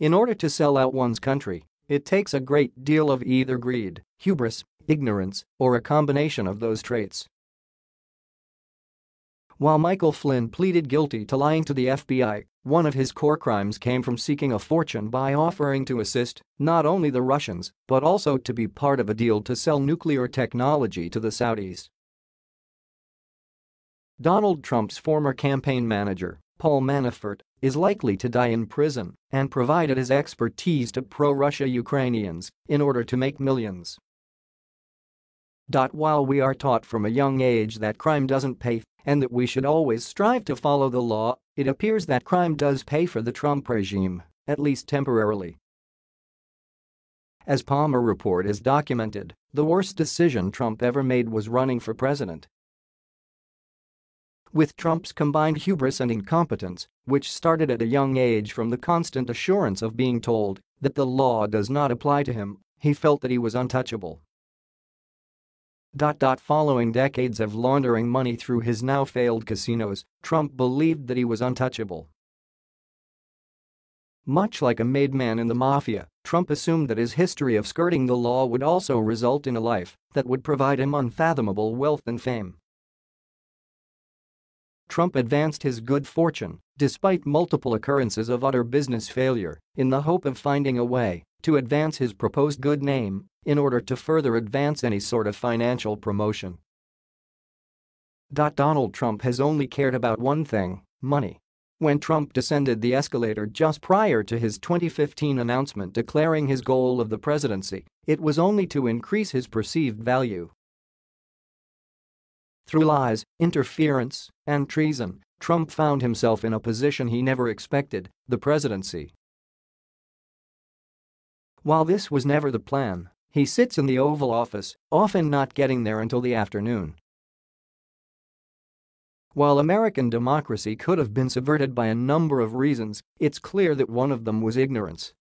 In order to sell out one's country, it takes a great deal of either greed, hubris, ignorance, or a combination of those traits. While Michael Flynn pleaded guilty to lying to the FBI, one of his core crimes came from seeking a fortune by offering to assist not only the Russians but also to be part of a deal to sell nuclear technology to the Saudis. Donald Trump's former campaign manager, Paul Manafort, is likely to die in prison and provided his expertise to pro-Russia Ukrainians in order to make millions. While we are taught from a young age that crime doesn't pay and that we should always strive to follow the law, it appears that crime does pay for the Trump regime, at least temporarily. As Palmer Report has documented, the worst decision Trump ever made was running for president. With Trump's combined hubris and incompetence, which started at a young age from the constant assurance of being told that the law does not apply to him, he felt that he was untouchable. Following decades of laundering money through his now failed casinos, Trump believed that he was untouchable. Much like a made man in the mafia, Trump assumed that his history of skirting the law would also result in a life that would provide him unfathomable wealth and fame. Trump advanced his good fortune, despite multiple occurrences of utter business failure, in the hope of finding a way to advance his proposed good name in order to further advance any sort of financial promotion. Donald Trump has only cared about one thing: money. When Trump descended the escalator just prior to his 2015 announcement declaring his goal of the presidency, it was only to increase his perceived value. Through lies, interference, and treason, Trump found himself in a position he never expected: the presidency. While this was never the plan, he sits in the Oval Office, often not getting there until the afternoon. While American democracy could have been subverted by a number of reasons, it's clear that one of them was ignorance.